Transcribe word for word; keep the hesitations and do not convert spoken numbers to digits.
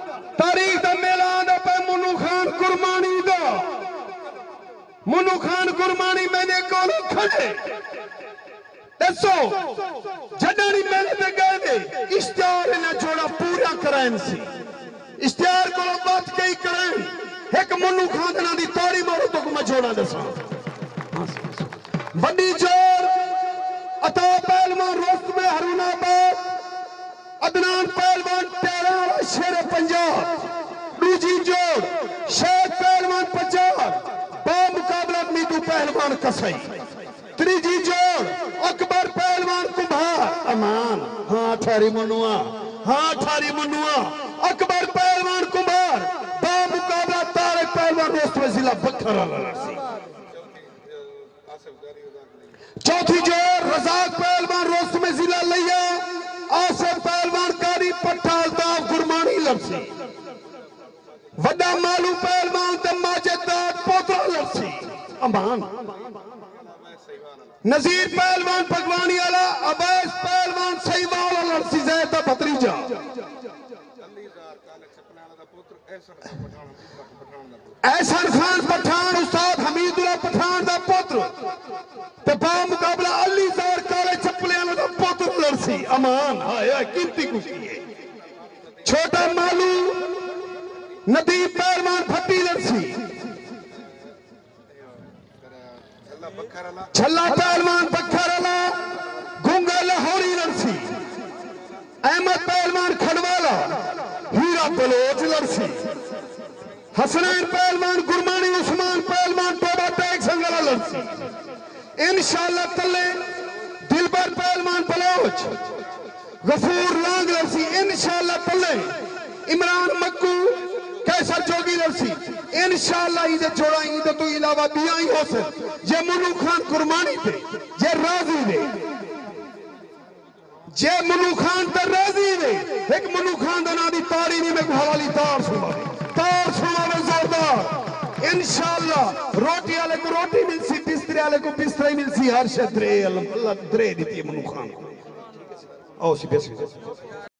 तारीख का मेला आंदा पे मुन्नू खान गुरमानी दा। मुन्नू खान गुरमानी मैंने कोलो खड़े दसो जडानी मेले पे गए दे इश्तिहार ने जोड़ा पूरा कराएं सी इश्तिहार कोलो बात कई कराएं एक मुन्नू खान ना दी तारी मारो तो को जोड़ा दसो बड़ी जोर अता पहलवान रोस्त में हरुना बात अदनान पहलवान तेरा शेर पंजाब दूजी जोड़ शेर पहलवान पंजाब बामुकाबला मीतू पहलवान कसई त्रीजी जोड़ अकबर पहलवान कुम्हार अमान हाँ थारी मनुआ हाँ थारी मनुआ अकबर पहलवान कुम्हार बामुकाबला तारे पहलवान रोस्त में जिला बखरा लड़सी चौथी जोड़ रजाक पहलवान रोस्त में जिला लिया आसिफ पहलवान कारी पठाल ताब गुरमानी लड़सी वड्डा मालू पहलवान ते माजेदार पोतरा लड़सी अमान नजीर पहलवान भगवानी वाला अबैस पहलवान सही वाला लड़सी जैद भतरीजा ऐसन खान पठान उस्ताद हमीदुल्ला पठान दा पुत्र ते बा मुकाबला अली जार काले चप्पले वाला दा पुत्र लड़सी अमान हाय कीमती खुशी है छोटा मालू नदीम पहलवान फट्टी लड़सी छल्ला पहलवान बखरला गुंगा लाहौरी लड़सी अहमद पहलवान खड़वाला हीरा बलोच लड़सी हसनैन पहलवान गुरमानी उस्मान पहलवान टोबा टैग संगला लड़सी इंशाल्लाह तले दिलबर पहलवान बलोच गफूर लांग लड़सी इंशाल्लाह तले इमरान मक्कू कैसर जोगी लड़सी इंशाल्लाह इधे जोड़ा इधे तो इलावा बिया ही हो सर ये मुन्नू खान गुरमानी थे ये राजी ने ये मुन्नू खान ते राजी ने एक मुन्नू खान दना दी तारी ने में हवाली तार सुना तार सुना में जोरदार इंशाल्लाह रोटी वाले को रोटी मिलसी बिस्तर वाले को बिस्तर ही मिलसी हर क्षेत्र अल्लाह दरे दी मुन्नू खान ओ सी बेस